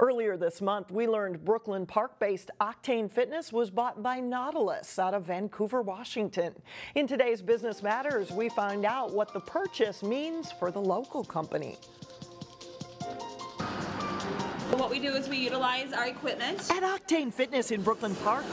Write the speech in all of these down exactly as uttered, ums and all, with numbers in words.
Earlier this month, we learned Brooklyn Park-based Octane Fitness was bought by Nautilus out of Vancouver, Washington. In today's Business Matters, we find out what the purchase means for the local company. What we do is we utilize our equipment. At Octane Fitness in Brooklyn Park,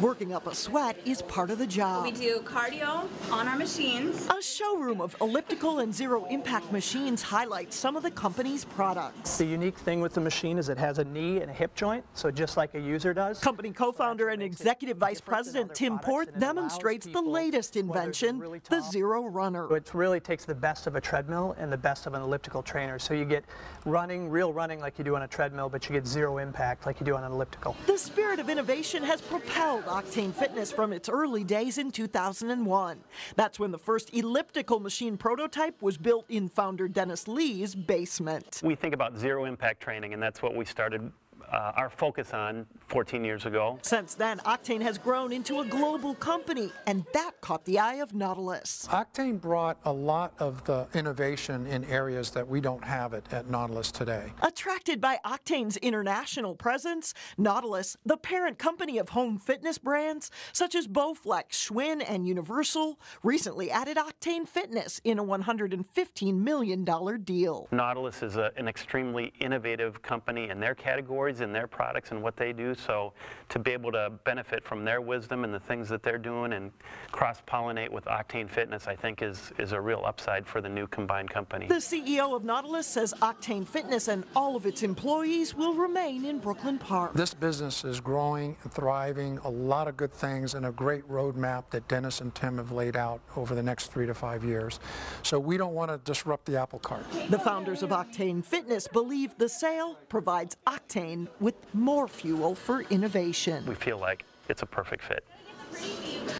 working up a sweat is part of the job. We do cardio on our machines. A showroom of elliptical and zero impact machines highlights some of the company's products. The unique thing with the machine is it has a knee and a hip joint, so just like a user does. Company co-founder and executive vice president Tim Porth demonstrates the latest invention, really the Zero Runner. It really takes the best of a treadmill and the best of an elliptical trainer, so you get running, real running like you do on a treadmill, but you get zero impact like you do on an elliptical. The spirit of innovation has propelled Octane Fitness from its early days in two thousand one. That's when the first elliptical machine prototype was built in founder Dennis Lee's basement. We think about zero impact training, and that's what we started Uh, our focus on fourteen years ago. Since then, Octane has grown into a global company, and that caught the eye of Nautilus. Octane brought a lot of the innovation in areas that we don't have it at Nautilus today. Attracted by Octane's international presence, Nautilus, the parent company of home fitness brands such as Bowflex, Schwinn, and Universal, recently added Octane Fitness in a one hundred fifteen million dollar deal. Nautilus is a, an extremely innovative company in their categories, in their products and what they do, so to be able to benefit from their wisdom and the things that they're doing and cross-pollinate with Octane Fitness, I think is is a real upside for the new combined company. The C E O of Nautilus says Octane Fitness and all of its employees will remain in Brooklyn Park. This business is growing and thriving, a lot of good things, and a great roadmap that Dennis and Tim have laid out over the next three to five years. So we don't want to disrupt the apple cart. The founders of Octane Fitness believe the sale provides Octane with more fuel for innovation. We feel like it's a perfect fit.